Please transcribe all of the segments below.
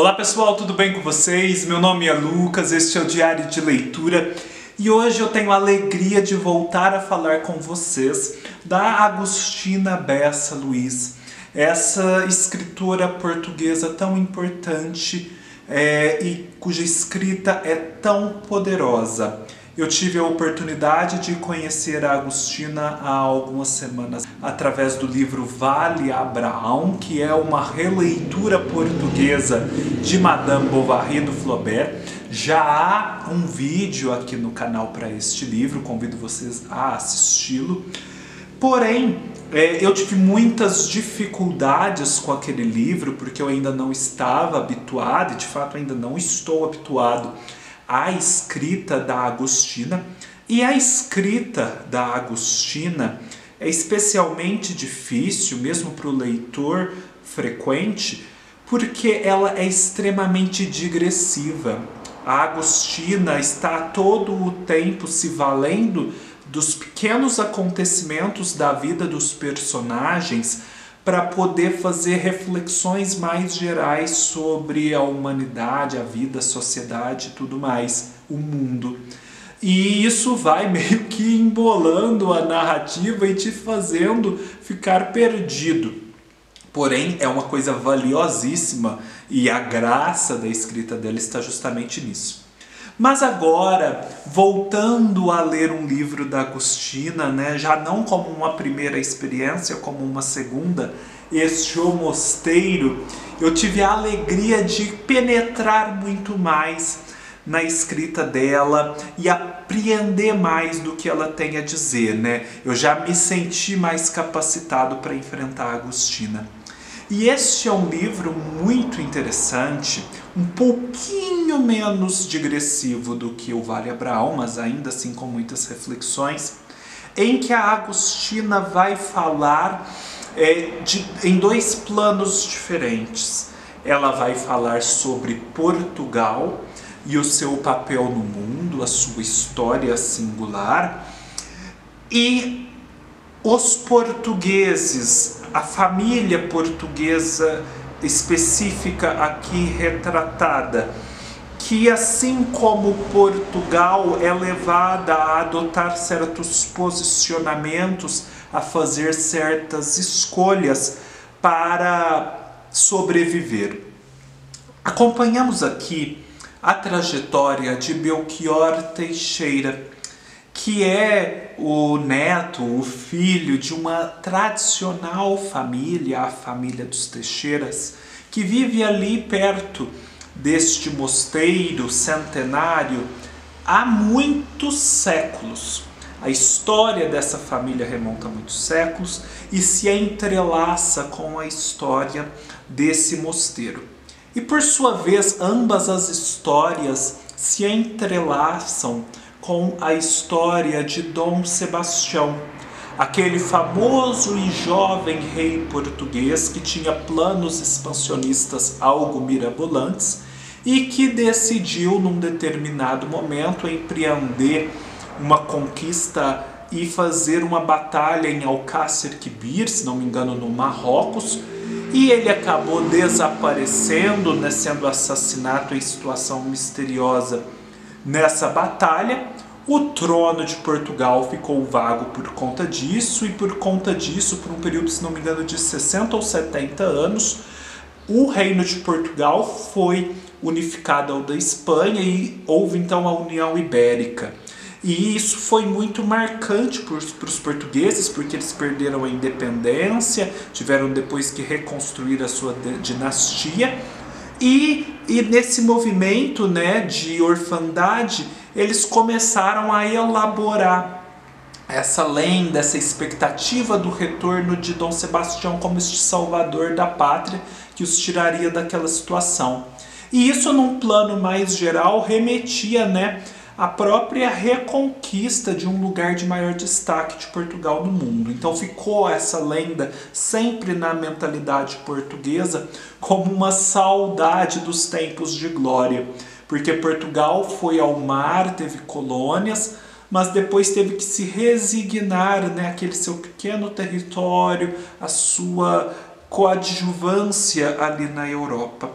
Olá pessoal, tudo bem com vocês? Meu nome é Lucas, este é o Diário de Leitura e hoje eu tenho a alegria de voltar a falar com vocês da Agustina Bessa-Luís, essa escritora portuguesa tão importante e cuja escrita é tão poderosa. Eu tive a oportunidade de conhecer a Agustina há algumas semanas através do livro Vale Abraão, que é uma releitura portuguesa de Madame Bovary do Flaubert. Já há um vídeo aqui no canal para este livro, convido vocês a assisti-lo. Porém, eu tive muitas dificuldades com aquele livro, porque eu ainda não estava habituado, e de fato ainda não estou habituado a escrita da Agustina, e a escrita da Agustina é especialmente difícil, mesmo para o leitor frequente, porque ela é extremamente digressiva. A Agustina está todo o tempo se valendo dos pequenos acontecimentos da vida dos personagens para poder fazer reflexões mais gerais sobre a humanidade, a vida, a sociedade e tudo mais, o mundo. E isso vai meio que embolando a narrativa e te fazendo ficar perdido. Porém, é uma coisa valiosíssima e a graça da escrita dela está justamente nisso. Mas agora, voltando a ler um livro da Agustina, né, já não como uma primeira experiência, como uma segunda, este O Mosteiro, eu tive a alegria de penetrar muito mais na escrita dela e apreender mais do que ela tem a dizer, né? Eu já me senti mais capacitado para enfrentar a Agustina. E este é um livro muito interessante, um pouquinho menos digressivo do que o Vale Abraão, mas ainda assim com muitas reflexões, em que a Agustina vai falar em dois planos diferentes. Ela vai falar sobre Portugal e o seu papel no mundo, a sua história singular, e os portugueses, a família portuguesa específica aqui retratada, que assim como Portugal é levada a adotar certos posicionamentos, a fazer certas escolhas para sobreviver. Acompanhamos aqui a trajetória de Belchior Teixeira, que é o neto, o filho de uma tradicional família, a família dos Teixeiras, que vive ali perto deste mosteiro centenário há muitos séculos. A história dessa família remonta a muitos séculos e se entrelaça com a história desse mosteiro. E por sua vez, ambas as histórias se entrelaçam com a história de Dom Sebastião, aquele famoso e jovem rei português que tinha planos expansionistas algo mirabolantes e que decidiu, num determinado momento, empreender uma conquista e fazer uma batalha em Alcácer-Quibir, se não me engano, no Marrocos, e ele acabou desaparecendo, né, sendo assassinado em situação misteriosa nessa batalha. O trono de Portugal ficou vago por conta disso, e por conta disso, por um período, se não me engano, de 60 ou 70 anos, o reino de Portugal foi unificado ao da Espanha e houve então a União Ibérica. E isso foi muito marcante para os portugueses, porque eles perderam a independência, tiveram depois que reconstruir a sua dinastia, e nesse movimento, né, de orfandade, eles começaram a elaborar essa lenda, essa expectativa do retorno de Dom Sebastião como este salvador da pátria que os tiraria daquela situação. E isso, num plano mais geral, remetia, né, à própria reconquista de um lugar de maior destaque de Portugal no mundo. Então ficou essa lenda sempre na mentalidade portuguesa como uma saudade dos tempos de glória, porque Portugal foi ao mar, teve colônias, mas depois teve que se resignar, né, àquele seu pequeno território, a sua coadjuvância ali na Europa.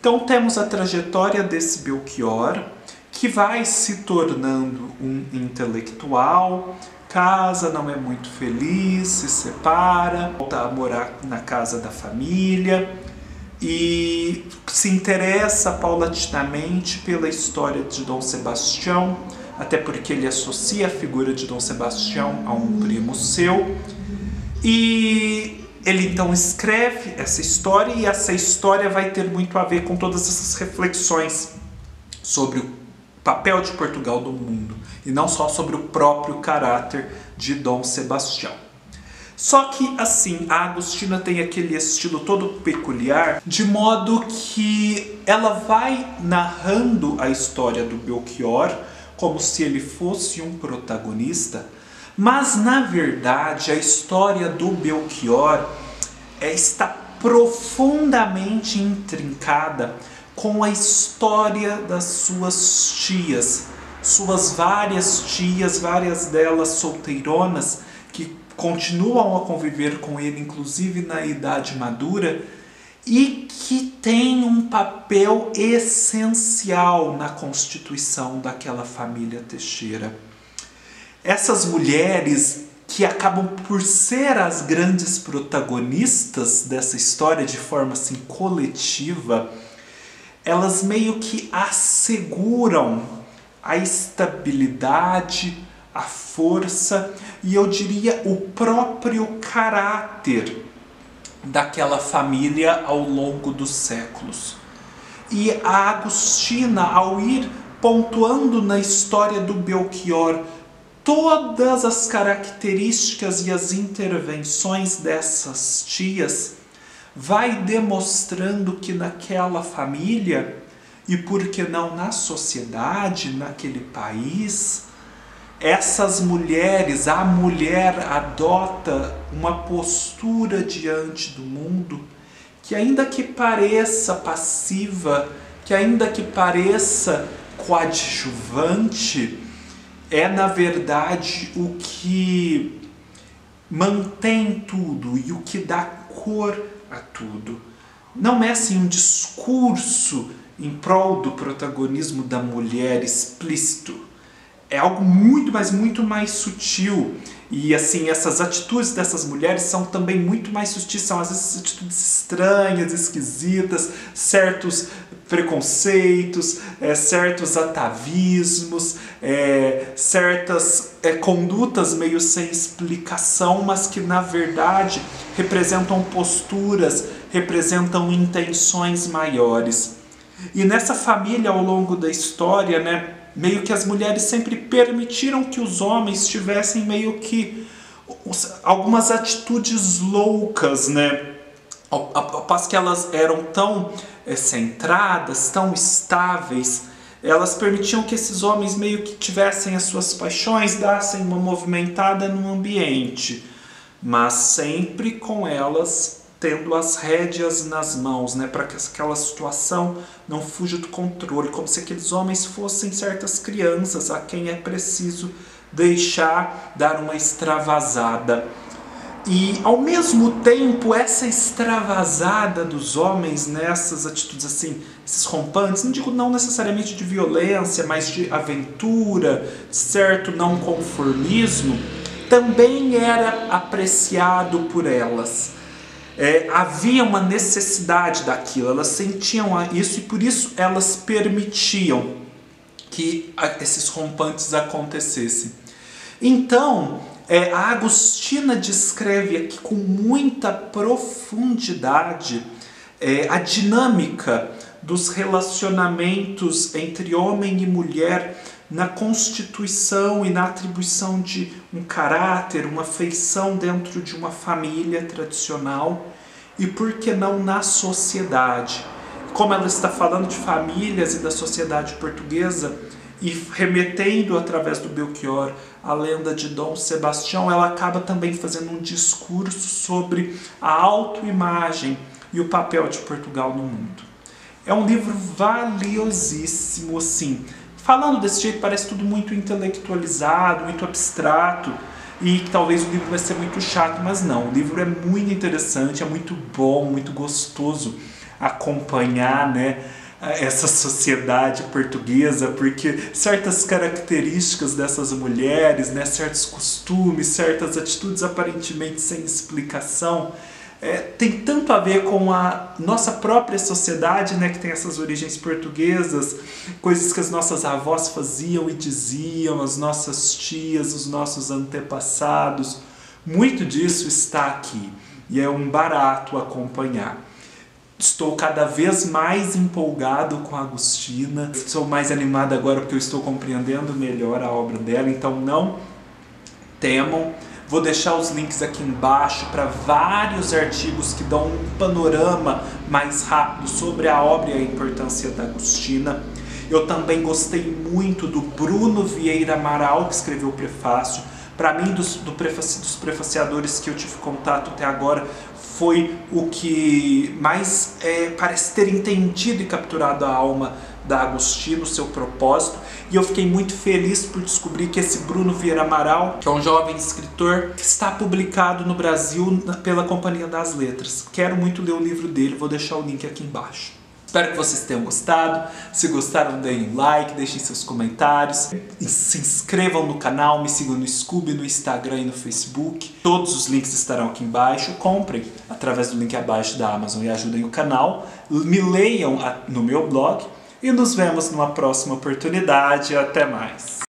Então temos a trajetória desse Belchior, que vai se tornando um intelectual, casa, não é muito feliz, se separa, volta a morar na casa da família e se interessa paulatinamente pela história de Dom Sebastião, até porque ele associa a figura de Dom Sebastião a um primo seu. E ele então escreve essa história, e essa história vai ter muito a ver com todas essas reflexões sobre o papel de Portugal no mundo, e não só sobre o próprio caráter de Dom Sebastião. Só que, assim, a Agustina tem aquele estilo todo peculiar, de modo que ela vai narrando a história do Belchior como se ele fosse um protagonista, mas, na verdade, a história do Belchior está profundamente intrincada com a história das suas tias, suas várias tias, várias delas solteironas, que continuam a conviver com ele, inclusive na idade madura, e que tem um papel essencial na constituição daquela família Teixeira. Essas mulheres, que acabam por ser as grandes protagonistas dessa história de forma assim coletiva, elas meio que asseguram a estabilidade, a força e, eu diria, o próprio caráter daquela família ao longo dos séculos. E a Agustina, ao ir pontuando na história do Belchior todas as características e as intervenções dessas tias, vai demonstrando que naquela família, e por que não na sociedade, naquele país, essas mulheres, a mulher adota uma postura diante do mundo que, ainda que pareça passiva, que ainda que pareça coadjuvante, é na verdade o que mantém tudo e o que dá cor a tudo. Não é assim um discurso em prol do protagonismo da mulher explícito. É algo muito, mas muito mais sutil. E assim, essas atitudes dessas mulheres são também muito mais sutis. São às vezes atitudes estranhas, esquisitas, certos preconceitos, certos atavismos, certas condutas meio sem explicação, mas que na verdade representam posturas, representam intenções maiores. E nessa família, ao longo da história, né, meio que as mulheres sempre permitiram que os homens tivessem meio que algumas atitudes loucas, né? Ao passo que elas eram tão centradas, tão estáveis, elas permitiam que esses homens meio que tivessem as suas paixões, dassem uma movimentada no ambiente, mas sempre com elas tendo as rédeas nas mãos, né, para que aquela situação não fuja do controle, como se aqueles homens fossem certas crianças a quem é preciso deixar dar uma extravasada. E, ao mesmo tempo, essa extravasada dos homens nessas atitudes assim, esses rompantes, não digo não necessariamente de violência, mas de aventura, certo não conformismo, também era apreciado por elas. Havia uma necessidade daquilo, elas sentiam isso e por isso elas permitiam que esses rompantes acontecessem. Então, a Agustina descreve aqui com muita profundidade a dinâmica dos relacionamentos entre homem e mulher na constituição e na atribuição de um caráter, uma feição dentro de uma família tradicional e, por que não, na sociedade. Como ela está falando de famílias e da sociedade portuguesa, e remetendo, através do Belchior, a lenda de Dom Sebastião, ela acaba também fazendo um discurso sobre a autoimagem e o papel de Portugal no mundo. É um livro valiosíssimo, assim. Falando desse jeito, parece tudo muito intelectualizado, muito abstrato, e talvez o livro vai ser muito chato, mas não. O livro é muito interessante, é muito bom, muito gostoso. acompanhar, né, essa sociedade portuguesa, porque certas características dessas mulheres, né, certos costumes, certas atitudes aparentemente sem explicação, tem tanto a ver com a nossa própria sociedade, né, que tem essas origens portuguesas, coisas que as nossas avós faziam e diziam, as nossas tias, os nossos antepassados, muito disso está aqui e é um barato acompanhar. Estou cada vez mais empolgado com a Agustina, estou mais animado agora porque eu estou compreendendo melhor a obra dela, então não temam. Vou deixar os links aqui embaixo para vários artigos que dão um panorama mais rápido sobre a obra e a importância da Agustina. Eu também gostei muito do Bruno Vieira Amaral, que escreveu o prefácio. Para mim, dos prefaciadores que eu tive contato até agora, foi o que mais parece ter entendido e capturado a alma da Agustina, o seu propósito. E eu fiquei muito feliz por descobrir que esse Bruno Vieira Amaral, que é um jovem escritor, está publicado no Brasil pela Companhia das Letras. Quero muito ler o livro dele, vou deixar o link aqui embaixo. Espero que vocês tenham gostado. Se gostaram, deem um like, deixem seus comentários. E se inscrevam no canal, me sigam no Scoob, no Instagram e no Facebook. Todos os links estarão aqui embaixo. Comprem através do link abaixo da Amazon e ajudem o canal. Me leiam no meu blog. E nos vemos numa próxima oportunidade. Até mais!